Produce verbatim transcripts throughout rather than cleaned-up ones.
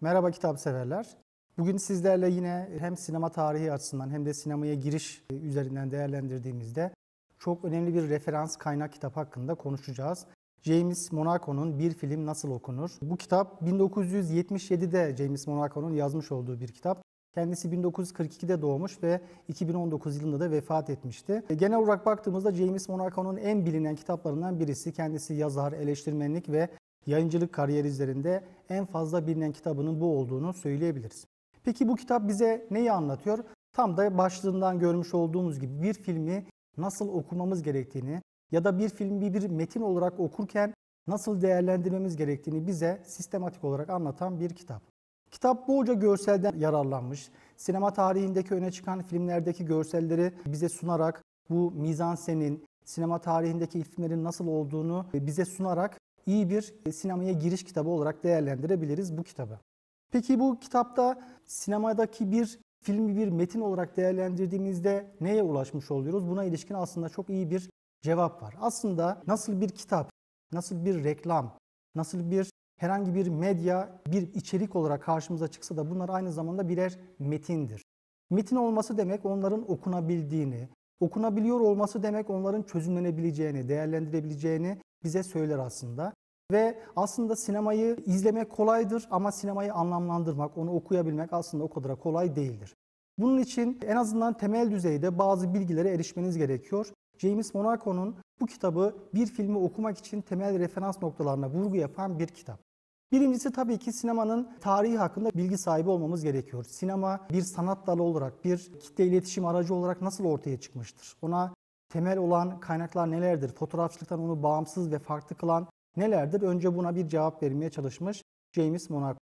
Merhaba kitap severler. Bugün sizlerle yine hem sinema tarihi açısından hem de sinemaya giriş üzerinden değerlendirdiğimizde çok önemli bir referans kaynak kitap hakkında konuşacağız. James Monaco'nun Bir Film Nasıl Okunur? Bu kitap bin dokuz yüz yetmiş yedi'de James Monaco'nun yazmış olduğu bir kitap. Kendisi bin dokuz yüz kırk iki'de doğmuş ve iki bin on dokuz yılında da vefat etmişti. Genel olarak baktığımızda James Monaco'nun en bilinen kitaplarından birisi. Kendisi yazar, eleştirmenlik ve yayıncılık kariyeri üzerinde en fazla bilinen kitabının bu olduğunu söyleyebiliriz. Peki bu kitap bize neyi anlatıyor? Tam da başlığından görmüş olduğumuz gibi bir filmi nasıl okumamız gerektiğini ya da bir filmi bir metin olarak okurken nasıl değerlendirmemiz gerektiğini bize sistematik olarak anlatan bir kitap. Kitap bolca görselden yararlanmış, sinema tarihindeki öne çıkan filmlerdeki görselleri bize sunarak bu mizansenin, sinema tarihindeki filmlerin nasıl olduğunu bize sunarak iyi bir sinemaya giriş kitabı olarak değerlendirebiliriz bu kitabı. Peki bu kitapta sinemadaki bir filmi bir metin olarak değerlendirdiğimizde neye ulaşmış oluyoruz? Buna ilişkin aslında çok iyi bir cevap var. Aslında nasıl bir kitap, nasıl bir reklam, nasıl bir herhangi bir medya bir içerik olarak karşımıza çıksa da bunlar aynı zamanda birer metindir. Metin olması demek onların okunabildiğini, okunabiliyor olması demek onların çözümlenebileceğini, değerlendirebileceğini bize söyler aslında. Ve aslında sinemayı izlemek kolaydır ama sinemayı anlamlandırmak, onu okuyabilmek aslında o kadar kolay değildir. Bunun için en azından temel düzeyde bazı bilgilere erişmeniz gerekiyor. James Monaco'nun bu kitabı bir filmi okumak için temel referans noktalarına vurgu yapan bir kitap. Birincisi tabii ki sinemanın tarihi hakkında bilgi sahibi olmamız gerekiyor. Sinema bir sanat dalı olarak, bir kitle iletişim aracı olarak nasıl ortaya çıkmıştır? Ona temel olan kaynaklar nelerdir? Fotoğrafçılıktan onu bağımsız ve farklı kılan nelerdir? Önce buna bir cevap vermeye çalışmış James Monaco.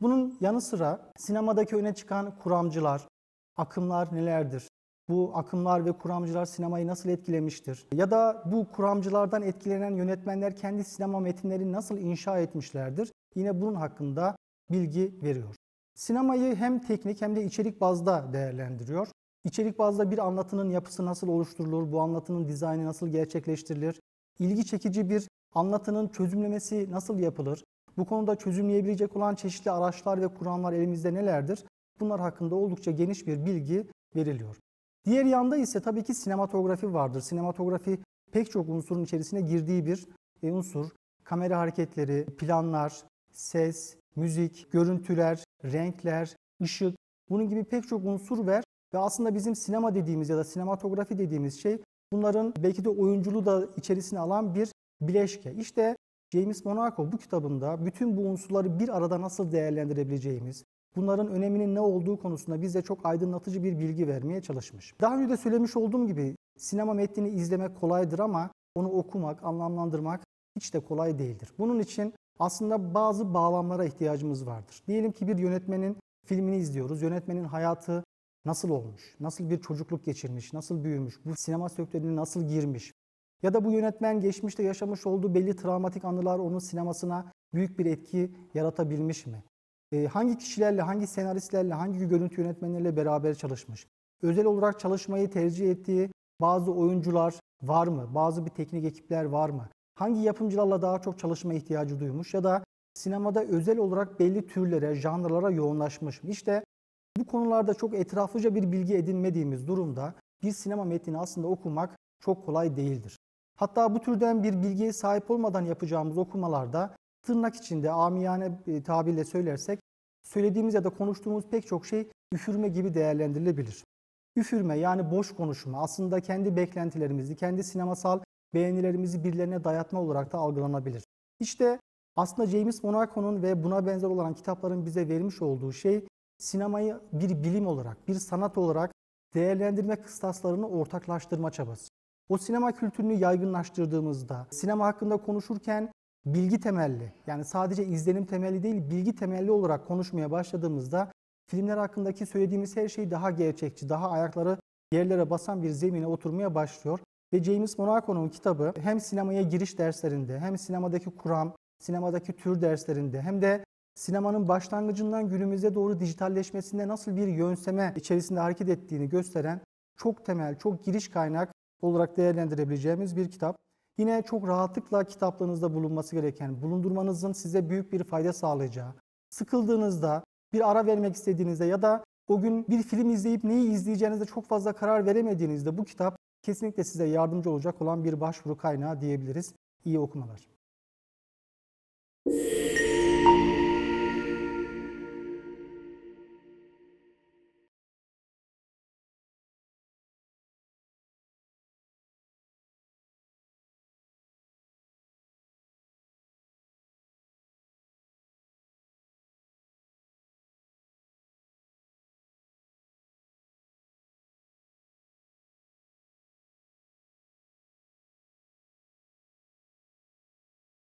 Bunun yanı sıra sinemadaki öne çıkan kuramcılar, akımlar nelerdir? Bu akımlar ve kuramcılar sinemayı nasıl etkilemiştir? Ya da bu kuramcılardan etkilenen yönetmenler kendi sinema metinlerini nasıl inşa etmişlerdir? Yine bunun hakkında bilgi veriyor. Sinemayı hem teknik hem de içerik bazda değerlendiriyor. İçerik bazda bir anlatının yapısı nasıl oluşturulur, bu anlatının dizaynı nasıl gerçekleştirilir, ilgi çekici bir anlatının çözümlemesi nasıl yapılır, bu konuda çözümleyebilecek olan çeşitli araçlar ve kuramlar elimizde nelerdir, bunlar hakkında oldukça geniş bir bilgi veriliyor. Diğer yanda ise tabii ki sinematografi vardır. Sinematografi pek çok unsurun içerisine girdiği bir unsur. Kamera hareketleri, planlar, ses, müzik, görüntüler, renkler, ışık, bunun gibi pek çok unsur var. Ve aslında bizim sinema dediğimiz ya da sinematografi dediğimiz şey bunların belki de oyunculuğu da içerisine alan bir bileşke. İşte James Monaco bu kitabında bütün bu unsurları bir arada nasıl değerlendirebileceğimiz, bunların öneminin ne olduğu konusunda bize çok aydınlatıcı bir bilgi vermeye çalışmış. Daha önce de söylemiş olduğum gibi sinema metnini izlemek kolaydır ama onu okumak, anlamlandırmak hiç de kolay değildir. Bunun için aslında bazı bağlamlara ihtiyacımız vardır. Diyelim ki bir yönetmenin filmini izliyoruz. Yönetmenin hayatı nasıl olmuş, nasıl bir çocukluk geçirmiş, nasıl büyümüş, bu sinema sektörüne nasıl girmiş ya da bu yönetmen geçmişte yaşamış olduğu belli travmatik anılar onun sinemasına büyük bir etki yaratabilmiş mi? E, hangi kişilerle, hangi senaristlerle, hangi görüntü yönetmenleriyle beraber çalışmış? Özel olarak çalışmayı tercih ettiği bazı oyuncular var mı? Bazı bir teknik ekipler var mı? Hangi yapımcılarla daha çok çalışma ihtiyacı duymuş ya da sinemada özel olarak belli türlere, janrlara yoğunlaşmış mı? İşte bu konularda çok etraflıca bir bilgi edinmediğimiz durumda bir sinema metnini aslında okumak çok kolay değildir. Hatta bu türden bir bilgiye sahip olmadan yapacağımız okumalarda tırnak içinde amiyane tabirle söylersek söylediğimiz ya da konuştuğumuz pek çok şey üfürme gibi değerlendirilebilir. Üfürme yani boş konuşma aslında kendi beklentilerimizi, kendi sinemasal beğenilerimizi birilerine dayatma olarak da algılanabilir. İşte aslında James Monaco'nun ve buna benzer olan kitapların bize vermiş olduğu şey sinemayı bir bilim olarak, bir sanat olarak değerlendirme kıstaslarını ortaklaştırma çabası. O sinema kültürünü yaygınlaştırdığımızda, sinema hakkında konuşurken bilgi temelli, yani sadece izlenim temelli değil, bilgi temelli olarak konuşmaya başladığımızda filmler hakkındaki söylediğimiz her şey daha gerçekçi, daha ayakları yerlere basan bir zemine oturmaya başlıyor. Ve James Monaco'nun kitabı hem sinemaya giriş derslerinde, hem sinemadaki kuram, sinemadaki tür derslerinde, hem de sinemanın başlangıcından günümüze doğru dijitalleşmesinde nasıl bir yönseme içerisinde hareket ettiğini gösteren çok temel, çok giriş kaynak olarak değerlendirebileceğimiz bir kitap. Yine çok rahatlıkla kitaplarınızda bulunması gereken, bulundurmanızın size büyük bir fayda sağlayacağı, sıkıldığınızda, bir ara vermek istediğinizde ya da o gün bir film izleyip neyi izleyeceğinizde çok fazla karar veremediğinizde bu kitap kesinlikle size yardımcı olacak olan bir başvuru kaynağı diyebiliriz. İyi okumalar.